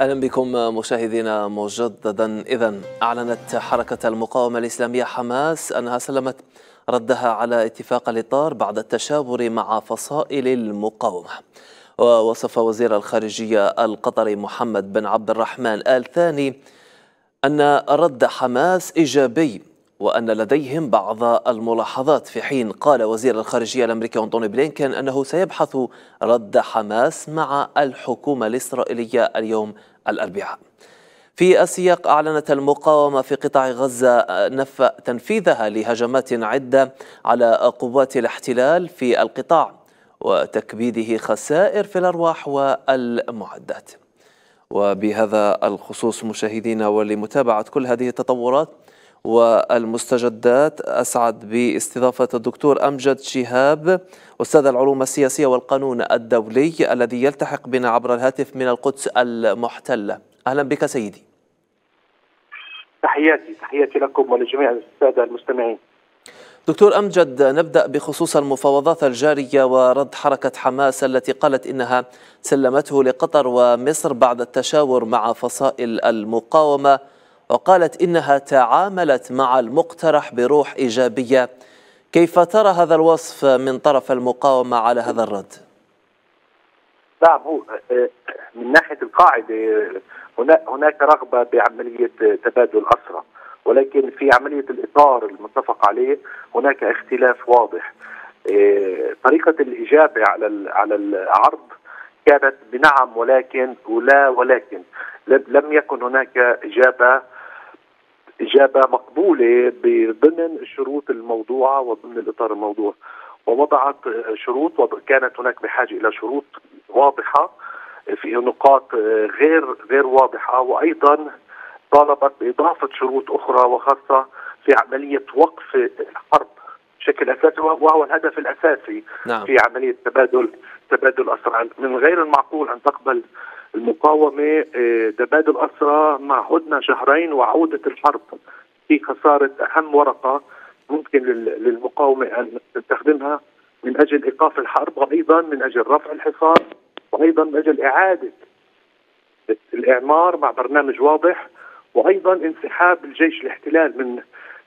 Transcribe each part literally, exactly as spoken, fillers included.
أهلا بكم مشاهدينا مجددا. إذا أعلنت حركة المقاومة الإسلامية حماس أنها سلمت ردها على اتفاق الإطار بعد التشاور مع فصائل المقاومة. ووصف وزير الخارجية القطري محمد بن عبد الرحمن آل ثاني أن رد حماس إيجابي وأن لديهم بعض الملاحظات، في حين قال وزير الخارجية الأمريكي أنتوني بلينكن أنه سيبحث رد حماس مع الحكومة الإسرائيلية اليوم الأربعاء. في السياق، أعلنت المقاومة في قطاع غزة نفى تنفيذها لهجمات عدة على قوات الاحتلال في القطاع وتكبيده خسائر في الأرواح والمعدات. وبهذا الخصوص مشاهدينا، ولمتابعة كل هذه التطورات والمستجدات، أسعد باستضافة الدكتور أمجد شهاب، أستاذ العلوم السياسية والقانون الدولي، الذي يلتحق بنا عبر الهاتف من القدس المحتلة. أهلا بك سيدي. تحياتي تحياتي لكم ولجميع السادة المستمعين. دكتور أمجد، نبدأ بخصوص المفاوضات الجارية ورد حركة حماس التي قالت إنها سلمته لقطر ومصر بعد التشاور مع فصائل المقاومة، وقالت إنها تعاملت مع المقترح بروح إيجابية. كيف ترى هذا الوصف من طرف المقاومة على هذا الرد؟ نعم، من ناحية القاعدة هناك رغبة بعملية تبادل الأسرى، ولكن في عملية الإطار المتفق عليه هناك اختلاف واضح. طريقة الإجابة على على العرض كانت بنعم ولكن ولا ولكن لم يكن هناك إجابة إجابة مقبولة ضمن الشروط الموضوعة وضمن الإطار الموضوع، ووضعت شروط، وكانت هناك بحاجة إلى شروط واضحة في نقاط غير غير واضحة، وأيضا طالبت بإضافة شروط أخرى وخاصة في عملية وقف الحرب بشكل أساسي، وهو الهدف الأساسي. نعم. في عملية تبادل تبادل أسرى، من غير المعقول أن تقبل المقاومة تبادل أسرى مع هدنة شهرين وعودة الحرب في خسارة أهم ورقة ممكن للمقاومة أن تستخدمها من أجل إيقاف الحرب، وأيضا من أجل رفع الحصار، وأيضا من أجل إعادة الإعمار مع برنامج واضح، وأيضا انسحاب الجيش الاحتلال من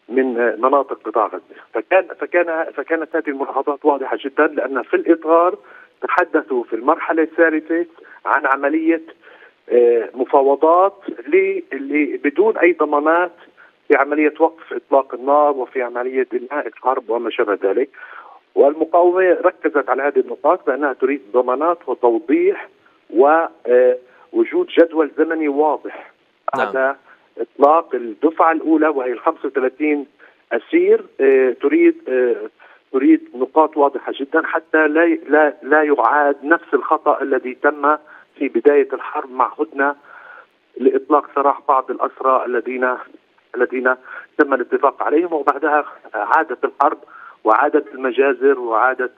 من مناطق قطاع غزة. فكان فكان فكانت هذه الملاحظات واضحة جدا، لأن في الإطار تحدثوا في المرحلة الثالثة عن عملية مفاوضات اللي بدون أي ضمانات في عملية وقف إطلاق النار وفي عملية إنهاء الحرب وما شابه ذلك. والمقاومة ركزت على هذه النقاط بأنها تريد ضمانات وتوضيح ووجود جدول زمني واضح على إطلاق الدفعة الأولى، وهي ال خمسة وثلاثين أسير. تريد تريد نقاط واضحة جدا حتى لا لا لا يعاد نفس الخطأ الذي تم في بداية الحرب مع هدنة لإطلاق سراح بعض الأسرى الذين الذين تم الاتفاق عليهم، وبعدها عادت الحرب وعادت المجازر وعادت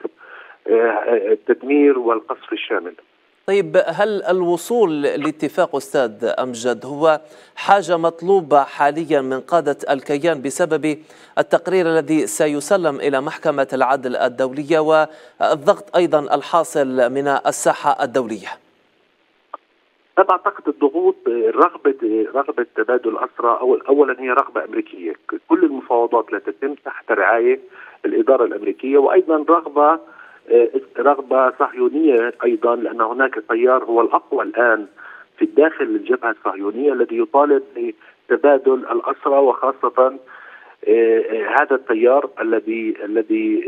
التدمير والقصف الشامل. طيب، هل الوصول لاتفاق أستاذ أمجد هو حاجة مطلوبة حاليا من قادة الكيان بسبب التقرير الذي سيسلم إلى محكمة العدل الدولية والضغط أيضا الحاصل من الساحة الدولية؟ أنا أعتقد الضغوط، رغبة رغبة تبادل الأسرى أولا هي رغبة أمريكية. كل المفاوضات لا تتم تحت رعاية الإدارة الأمريكية، وأيضا رغبة رغبة صهيونية أيضا، لأن هناك تيار هو الأقوى الآن في الداخل للجبهة الصهيونية الذي يطالب بتبادل الأسرى، وخاصة هذا التيار الذي الذي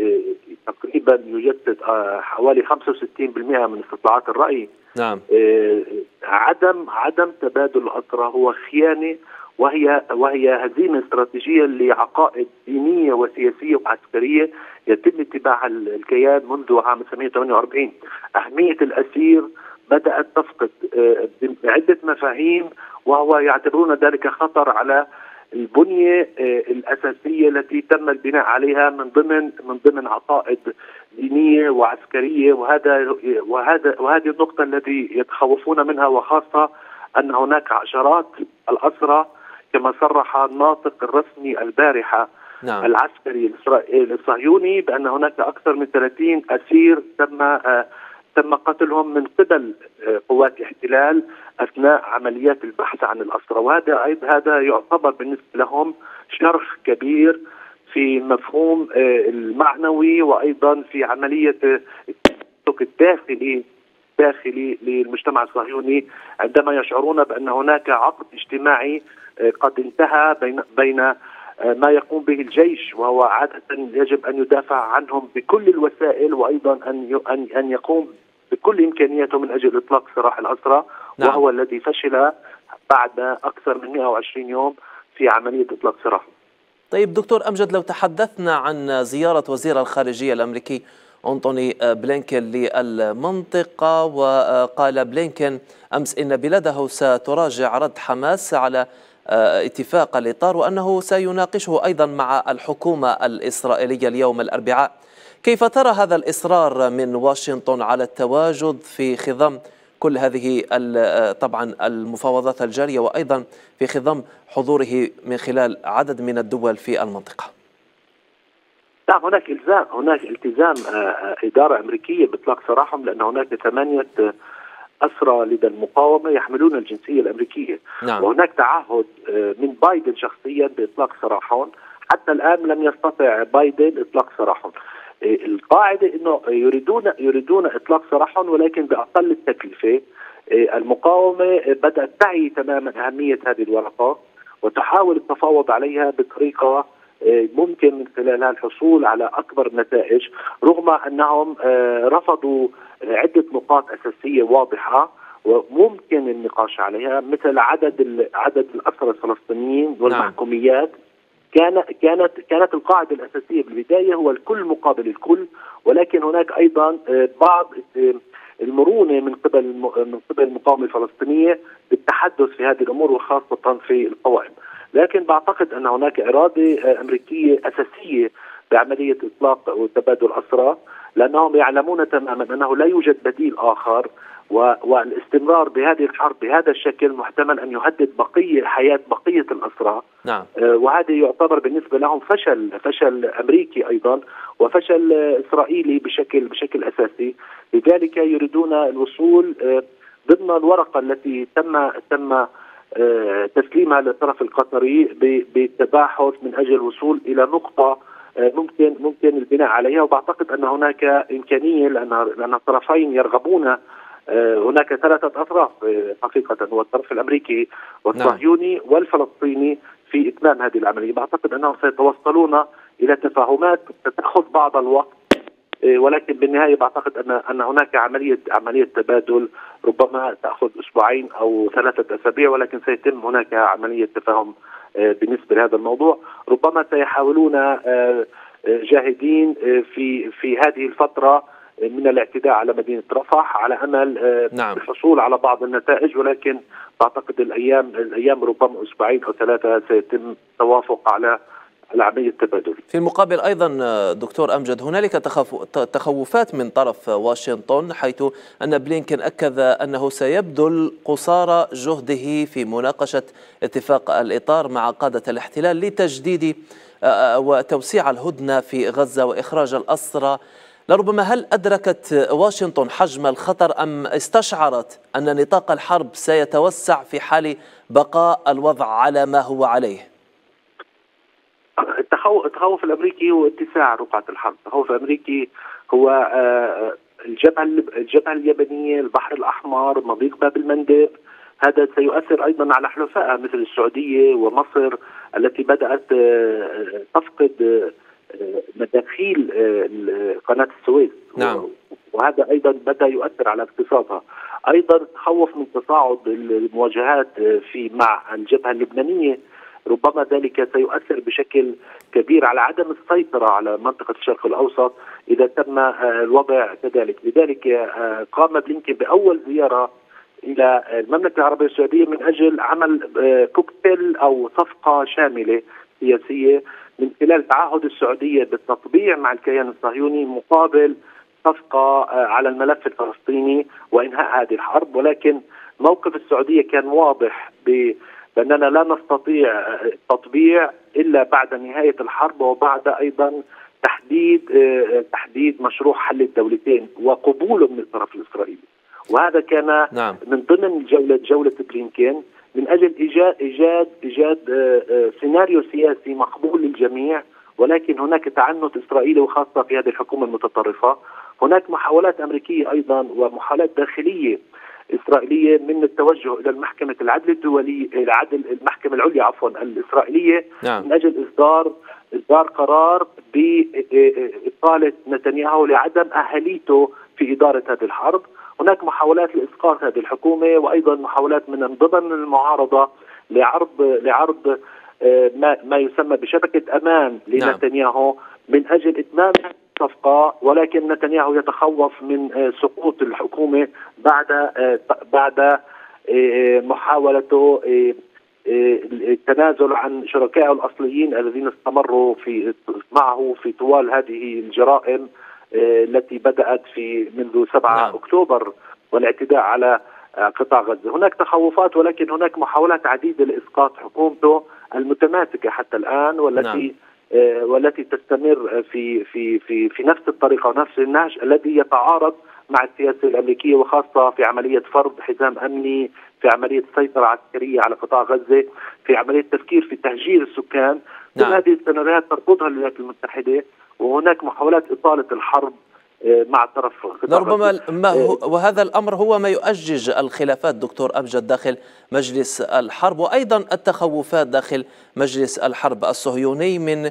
تقريبا يجسد حوالي خمسة وستين بالمئة من استطلاعات الرأي. نعم. عدم عدم تبادل الأسرى هو خيانة وهي وهي هزيمه استراتيجيه لعقائد دينيه وسياسيه وعسكريه يتم اتباعها الكيان منذ عام ألف وتسعمئة وثمانية وأربعين. اهميه الاسير بدات تفقد عده مفاهيم، وهو يعتبرون ذلك خطر على البنيه الاساسيه التي تم البناء عليها من ضمن من ضمن عقائد دينيه وعسكريه، وهذا وهذا وهذه النقطه التي يتخوفون منها، وخاصه ان هناك عشرات الأسرى كما صرح الناطق الرسمي البارحه نعم. العسكري الصهيوني بان هناك اكثر من ثلاثين اسير تم تم قتلهم من قبل قوات الاحتلال اثناء عمليات البحث عن الأسرى، وهذا ايضا هذا يعتبر بالنسبه لهم شرخ كبير في مفهوم المعنوي، وايضا في عمليه التمسك الداخلي داخلي للمجتمع الصهيوني عندما يشعرون بان هناك عقد اجتماعي قد انتهى بين بين ما يقوم به الجيش، وهو عادة يجب أن يدافع عنهم بكل الوسائل، وأيضا أن أن يقوم بكل إمكانياته من أجل إطلاق سراح الأسرى نعم. وهو الذي فشل بعد أكثر من مئة وعشرين يوم في عملية إطلاق سراح. طيب دكتور أمجد، لو تحدثنا عن زيارة وزير الخارجية الأمريكي أنتوني بلينكن للمنطقة، وقال بلينكن أمس إن بلاده ستراجع رد حماس على اتفاق الإطار، وأنه سيناقشه أيضا مع الحكومة الإسرائيلية اليوم الأربعاء، كيف ترى هذا الإصرار من واشنطن على التواجد في خضم كل هذه طبعا المفاوضات الجارية، وأيضا في خضم حضوره من خلال عدد من الدول في المنطقة؟ نعم، هناك إلزام هناك التزام إدارة أمريكية بإطلاق سراحهم، لأن هناك ثمانية أسرى لدى المقاومة يحملون الجنسية الأمريكية نعم. وهناك تعهد من بايدن شخصيا بإطلاق سراحهم، حتى الآن لم يستطع بايدن إطلاق سراحهم. القاعدة أنه يريدون يريدون إطلاق سراحهم ولكن بأقل التكلفة. المقاومة بدأت تعي تماما أهمية هذه الورقة وتحاول التفاوض عليها بطريقة ممكن من خلالها الحصول على أكبر نتائج، رغم أنهم رفضوا عدة نقاط أساسية واضحة وممكن النقاش عليها، مثل عدد عدد الأسرى الفلسطينيين والمحكوميات. كان كانت كانت القاعدة الأساسية بالبداية هو الكل مقابل الكل، ولكن هناك أيضا بعض المرونة من قبل من قبل المقاومة الفلسطينية بالتحدث في هذه الأمور، وخاصة في القوائم. لكن بعتقد أن هناك إرادة أمريكية أساسية بعملية إطلاق وتبادل الأسرى، لأنهم يعلمون تماما أنه لا يوجد بديل آخر، والاستمرار بهذه الحرب بهذا الشكل محتمل أن يهدد بقية حياة بقية الأسرى نعم. وهذا يعتبر بالنسبة لهم فشل فشل أمريكي أيضا وفشل إسرائيلي بشكل بشكل أساسي. لذلك يريدون الوصول ضمن الورقة التي تم تم تسليمها للطرف القطري بالتباحث من أجل الوصول إلى نقطة ممكن ممكن البناء عليها، وبعتقد أن هناك إمكانية، لأن الطرفين يرغبون. هناك ثلاثة أطراف حقيقة، هو الطرف الأمريكي والصهيوني والفلسطيني في إتمام هذه العملية. بعتقد أنهم سيتوصلون إلى تفاهمات تأخذ بعض الوقت، ولكن بالنهاية بعتقد أن أن هناك عملية عملية تبادل ربما تأخذ أسبوعين أو ثلاثة أسابيع، ولكن سيتم هناك عملية تفاهم بالنسبة لهذا الموضوع. ربما سيحاولون جاهدين في في هذه الفترة من الاعتداء على مدينة رفح على أمل نعم. الحصول على بعض النتائج، ولكن بعتقد الأيام الأيام ربما أسبوعين أو ثلاثة سيتم التوافق على العملية التبادل. في المقابل أيضا دكتور أمجد، هنالك تخوفات من طرف واشنطن، حيث أن بلينكن أكد أنه سيبذل قصارى جهده في مناقشة اتفاق الإطار مع قادة الاحتلال لتجديد وتوسيع الهدنة في غزة وإخراج الأسرى. لربما هل أدركت واشنطن حجم الخطر، أم استشعرت أن نطاق الحرب سيتوسع في حال بقاء الوضع على ما هو عليه؟ التخوف الأمريكي هو اتساع رقعة الحرب. التخوف الأمريكي هو الجبهة الجبهة اليمنية، البحر الأحمر، مضيق باب المندب. هذا سيؤثر أيضا على حلفائها مثل السعودية ومصر التي بدأت تفقد مداخيل قناة السويس نعم. وهذا أيضا بدأ يؤثر على اقتصادها. ايضا تخوف من تصاعد المواجهات في مع الجبهه اللبنانيه، ربما ذلك سيؤثر بشكل كبير على عدم السيطره على منطقه الشرق الاوسط اذا تم الوضع كذلك. لذلك قام بلينكن باول زياره الى المملكه العربيه السعوديه من اجل عمل كوكتيل او صفقه شامله سياسيه من خلال تعهد السعوديه بالتطبيع مع الكيان الصهيوني مقابل صفقه على الملف الفلسطيني وانهاء هذه الحرب. ولكن موقف السعوديه كان واضح باننا لا نستطيع التطبيع الا بعد نهايه الحرب وبعد ايضا تحديد تحديد مشروع حل الدولتين وقبوله من الطرف الاسرائيلي. وهذا كان نعم. من ضمن جوله جوله بلينكن من اجل ايجاد ايجاد ايجاد سيناريو سياسي مقبول للجميع، ولكن هناك تعنت اسرائيلي وخاصه في هذه الحكومه المتطرفه، هناك محاولات امريكيه ايضا ومحاولات داخليه اسرائيليه من التوجه الى المحكمه العدل الدولي العدل المحكمه العليا عفوا الاسرائيليه نعم. من اجل اصدار اصدار قرار باقاله نتنياهو لعدم اهليته في اداره هذه الحرب. هناك محاولات لإسقاط هذه الحكومة وأيضا محاولات من ضمن المعارضة لعرض لعرض ما ما يسمى بشبكة أمان لنتنياهو من أجل إتمام الصفقة، ولكن نتنياهو يتخوف من سقوط الحكومة بعد بعد محاولته التنازل عن شركائه الأصليين الذين استمروا في معه في طوال هذه الجرائم التي بدأت في منذ سبعة نعم. أكتوبر والاعتداء على قطاع غزة. هناك تخوفات ولكن هناك محاولات عديدة لإسقاط حكومته المتماسكة حتى الآن والتي نعم. والتي تستمر في في في في نفس الطريقة ونفس النهج الذي يتعارض مع السياسة الأمريكية، وخاصة في عملية فرض حزام أمني، في عملية سيطرة عسكرية على قطاع غزة، في عملية تفكير في تهجير السكان. كل نعم. هذه السيناريوهات ترفضها الولايات المتحدة، وهناك محاولات إطالة الحرب مع الطرف. ربما ما هو وهذا الأمر هو ما يؤجج الخلافات دكتور أمجد داخل مجلس الحرب، وأيضا التخوفات داخل مجلس الحرب الصهيوني من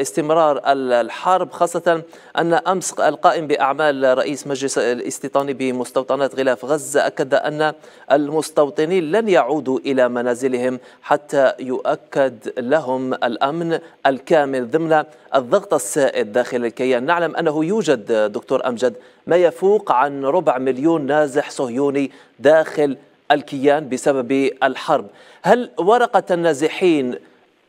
استمرار الحرب، خاصة أن أمس القائم بأعمال رئيس مجلس الاستيطاني بمستوطنات غلاف غزة أكد أن المستوطنين لن يعودوا إلى منازلهم حتى يؤكد لهم الأمن الكامل ضمن الضغط السائد داخل الكيان. نعلم أنه يوجد دكتور أمجد ما يفوق عن ربع مليون نازح صهيوني داخل الكيان بسبب الحرب. هل ورقة النازحين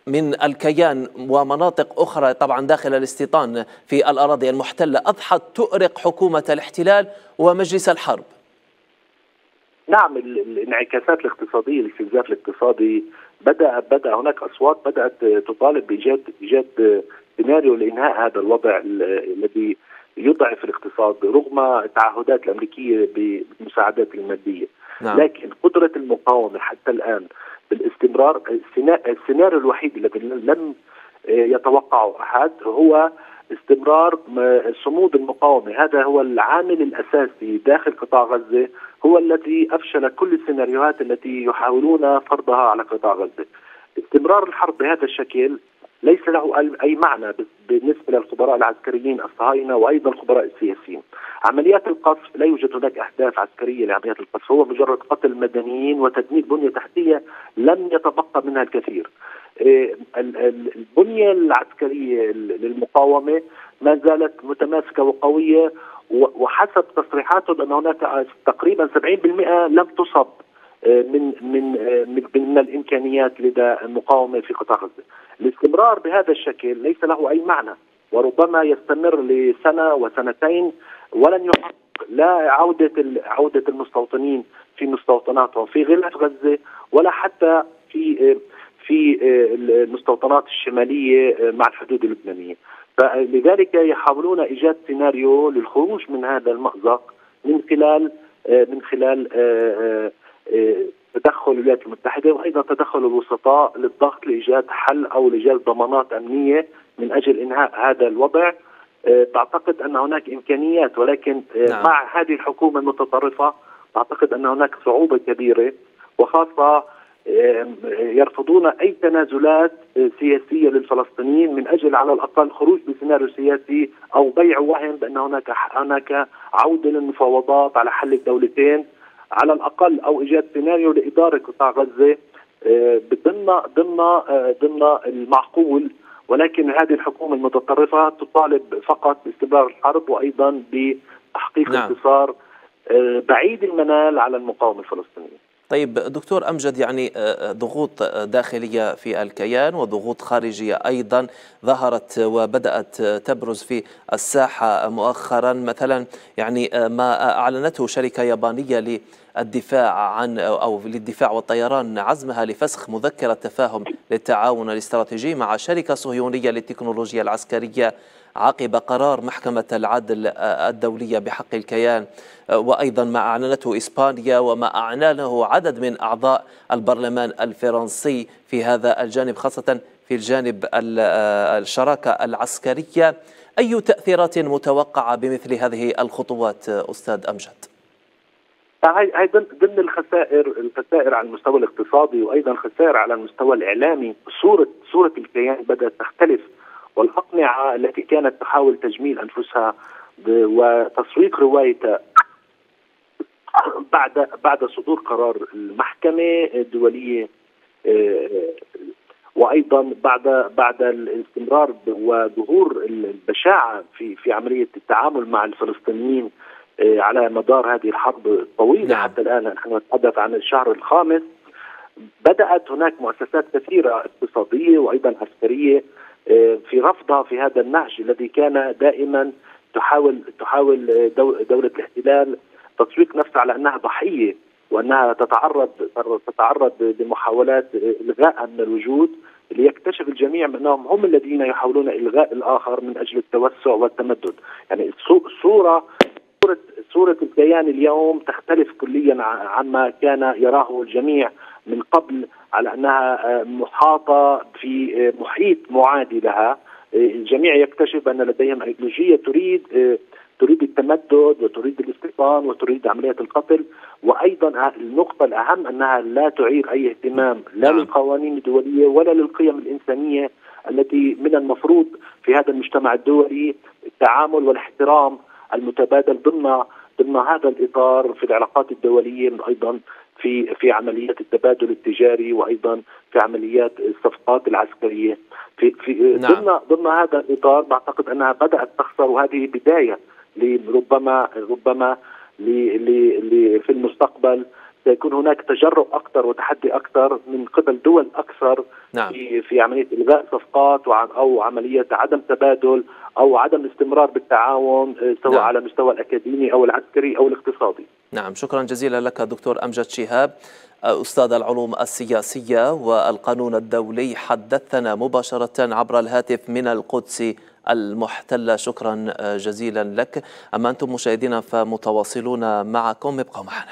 من الكيان ومناطق أخرى طبعا داخل الاستيطان في الأراضي المحتلة أضحت تؤرق حكومة الاحتلال ومجلس الحرب؟ نعم، الانعكاسات الاقتصادية، الاستنزاف الاقتصادي، بدأ بدأ هناك أصوات بدأت تطالب بإيجاد إيجاد سيناريو لإنهاء هذا الوضع الذي يضعف الاقتصاد رغم التعهدات الأمريكية بالمساعدات المادية. نعم. لكن قدرة المقاومة حتى الآن بالاستمرار، السيناريو الوحيد الذي لم يتوقعه أحد هو استمرار صمود المقاومة. هذا هو العامل الأساسي داخل قطاع غزة، هو الذي أفشل كل السيناريوهات التي يحاولون فرضها على قطاع غزة. استمرار الحرب بهذا الشكل ليس له أي معنى بالنسبة للخبراء العسكريين الصهاينة وأيضا الخبراء السياسيين. عمليات القصف لا يوجد هناك أهداف عسكرية لعمليات القصف، هو مجرد قتل مدنيين وتدمير بنية تحتية لم يتبقى منها الكثير. البنية العسكرية للمقاومة ما زالت متماسكة وقوية، وحسب تصريحاتهم أن هناك تقريبا سبعين بالمئة لم تصب من من من الامكانيات لدى المقاومه في قطاع غزه. الاستمرار بهذا الشكل ليس له اي معنى، وربما يستمر لسنه وسنتين ولن يحقق لا عوده عوده المستوطنين في مستوطناتهم في غلاف غزه، ولا حتى في في المستوطنات الشماليه مع الحدود اللبنانيه. فلذلك يحاولون ايجاد سيناريو للخروج من هذا المأزق من خلال من خلال تدخل الولايات المتحدة وأيضا تدخل الوسطاء للضغط لإيجاد حل أو لإيجاد ضمانات أمنية من أجل إنهاء هذا الوضع. تعتقد أن هناك إمكانيات، ولكن نعم. مع هذه الحكومة المتطرفة أعتقد أن هناك صعوبة كبيرة، وخاصة يرفضون أي تنازلات سياسية للفلسطينيين من أجل على الأقل خروج بسيناريو سياسي أو بيع وهم بأن هناك هناك عودة للمفاوضات على حل الدولتين على الاقل او ايجاد سيناريو لاداره قطاع غزه ضمن ضمن ضمن المعقول، ولكن هذه الحكومه المتطرفه تطالب فقط باستمرار الحرب وايضا بتحقيق نعم. انتصار بعيد المنال على المقاومه الفلسطينيه. طيب دكتور أمجد، يعني ضغوط داخلية في الكيان وضغوط خارجية أيضا ظهرت وبدأت تبرز في الساحة مؤخرا، مثلا يعني ما أعلنته شركة يابانية للدفاع عن أو للدفاع والطيران عزمها لفسخ مذكرة تفاهم للتعاون الاستراتيجي مع شركة صهيونية للتكنولوجيا العسكرية عقب قرار محكمة العدل الدولية بحق الكيان، وأيضا ما أعلنته إسبانيا وما أعلنه عدد من أعضاء البرلمان الفرنسي في هذا الجانب، خاصة في الجانب الشراكة العسكرية. أي تأثيرات متوقعة بمثل هذه الخطوات أستاذ أمجد؟ هي ضمن الخسائر الخسائر على المستوى الاقتصادي وأيضا خسائر على المستوى الإعلامي. صورة صورة الكيان بدأت تختلف، والأقنعة التي كانت تحاول تجميل أنفسها وتسويق روايتها بعد بعد صدور قرار المحكمة الدولية، وأيضا بعد بعد الاستمرار وظهور البشاعة في في عملية التعامل مع الفلسطينيين على مدار هذه الحرب الطويلة. حتى الآن نحن نتحدث عن الشهر الخامس. بدأت هناك مؤسسات كثيرة اقتصادية وأيضا عسكرية في رفضها في هذا النهج الذي كان دائما تحاول تحاول دولة الاحتلال تسويق نفسها على انها ضحية وانها تتعرض تتعرض لمحاولات الغاء من الوجود، ليكتشف الجميع بانهم هم الذين يحاولون الغاء الاخر من اجل التوسع والتمدد. يعني صورة صورة صورة الكيان اليوم تختلف كليا عما كان يراه الجميع من قبل، على أنها محاطة في محيط معادي لها. الجميع يكتشف أن لديهم أيديولوجية تريد تريد التمدد وتريد الاستيطان وتريد عملية القتل، وأيضا النقطة الأهم أنها لا تعير أي اهتمام لا للقوانين الدولية ولا للقيم الإنسانية التي من المفروض في هذا المجتمع الدولي التعامل والاحترام المتبادل ضمن ضمن هذا الإطار في العلاقات الدولية، أيضا في في عمليات التبادل التجاري وايضا في عمليات الصفقات العسكريه في في نعم. ضمن ضمن هذا الاطار بعتقد انها بدات تخسر، وهذه بدايه لربما ربما لي لي لي في المستقبل سيكون هناك تجرؤ اكثر وتحدي اكثر من قبل دول اكثر نعم. في في عمليه الغاء صفقات او عمليه عدم تبادل او عدم الاستمرار بالتعاون سواء نعم. على مستوى الاكاديمي او العسكري او الاقتصادي. نعم، شكرا جزيلا لك دكتور أمجد شهاب أستاذ العلوم السياسية والقانون الدولي، حدثنا مباشرة عبر الهاتف من القدس المحتلة. شكرا جزيلا لك. أما أنتم مشاهدينا فمتواصلون معكم، ابقوا معنا.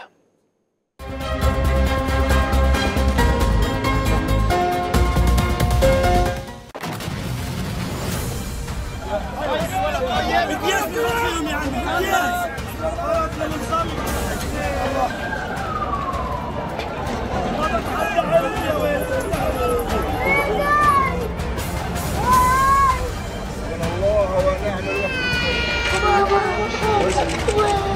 Wow.